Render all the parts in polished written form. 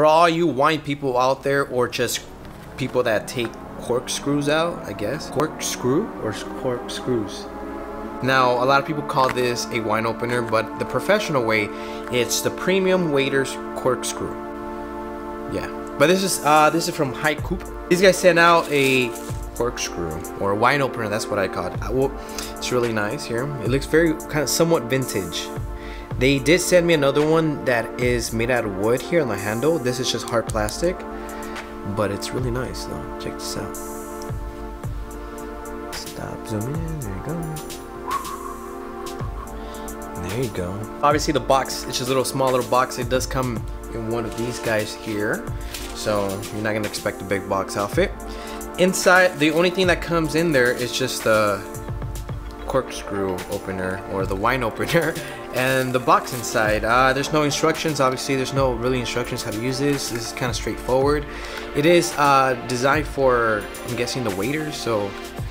For all you wine people out there, or just people that take corkscrews out, I guess. Corkscrew or corkscrews. Now, a lot of people call this a wine opener, but the professional way, it's the Premium Waiter's Corkscrew. Yeah, but this is from HiCoup. These guys sent out a corkscrew or a wine opener. That's what I call it. Well, it's really nice here. It looks very kind of somewhat vintage. They did send me another one that is made out of wood here on the handle. This is just hard plastic, but it's really nice though. Check this out. Stop, zoom in. There you go. There you go. Obviously the box, it's just a little small little box. It does come in one of these guys here, so you're not gonna expect a big box outfit. Inside, the only thing that comes in there is just the corkscrew opener or the wine opener and the box inside. There's no instructions, obviously. There's no really instructions how to use this. This is kind of straightforward. It is designed for, I'm guessing, the waiters. So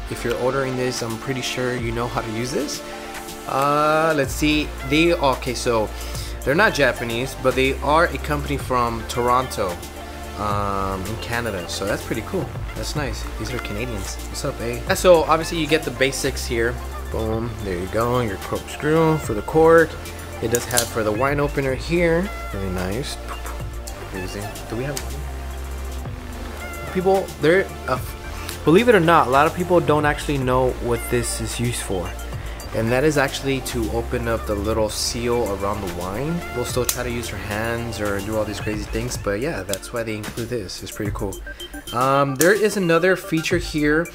if you're ordering this, I'm pretty sure you know how to use this. Let's see, okay, so they're not Japanese, but they are a company from Toronto, in Canada, so that's pretty cool. That's nice. These are Canadians. What's up, eh? So obviously you get the basics here. Boom, there you go, your corkscrew for the cork. It does have for the wine opener here. Really nice. Crazy. Do we have one? People, they're believe it or not, a lot of people don't actually know what this is used for. And that is actually to open up the little seal around the wine. We'll still try to use her hands or do all these crazy things, but yeah, that's why they include this. It's pretty cool. There is another feature here,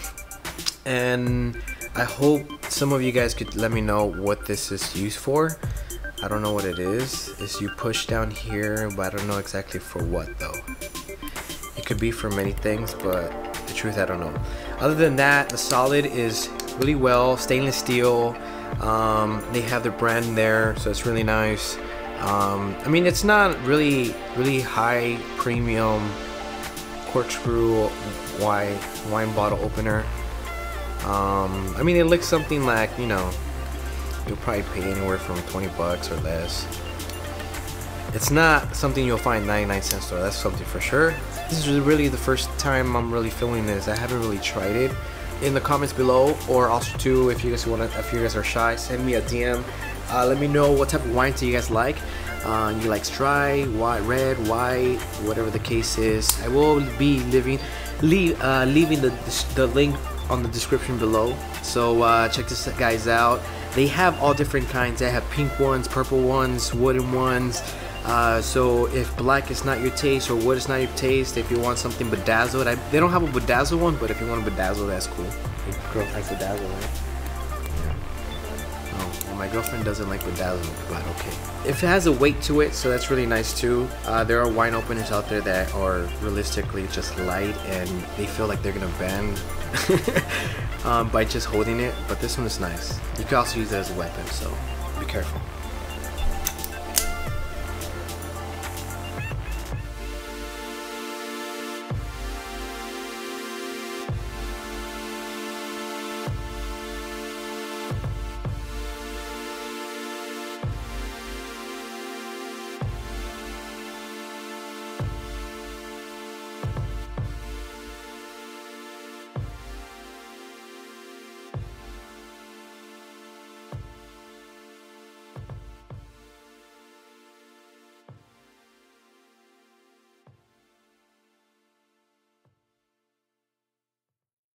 and I hope some of you guys could let me know what this is used for. I don't know what it is. It's you push down here, but I don't know exactly for what though. It could be for many things, but the truth, I don't know. Other than that, the solid is really well, stainless steel. They have their brand there, so it's really nice. I mean, it's not really high premium corkscrew wine bottle opener. I mean, it looks something like, you know, you'll probably pay anywhere from 20 bucks or less. It's not something you'll find 99-cent store, that's something for sure. This is really the first time I'm really feeling this. I haven't really tried it. In the comments below, or also too, if you guys are shy, send me a DM. Let me know what type of wines do you guys like. You like dry, white, red, white, whatever the case is. I will be leaving the link on the description below. So check this guys out. They have all different kinds. They have pink ones, purple ones, wooden ones. So if black is not your taste or wood is not your taste, if you want something bedazzled, they don't have a bedazzled one, but if you want a bedazzled, that's cool. Your girl likes bedazzled, right? Yeah. Oh, well, my girlfriend doesn't like bedazzled, but okay. If it has a weight to it, so that's really nice too. There are wine openers out there that are realistically just light and they feel like they're gonna bend by just holding it, but this one is nice. You can also use it as a weapon, so be careful.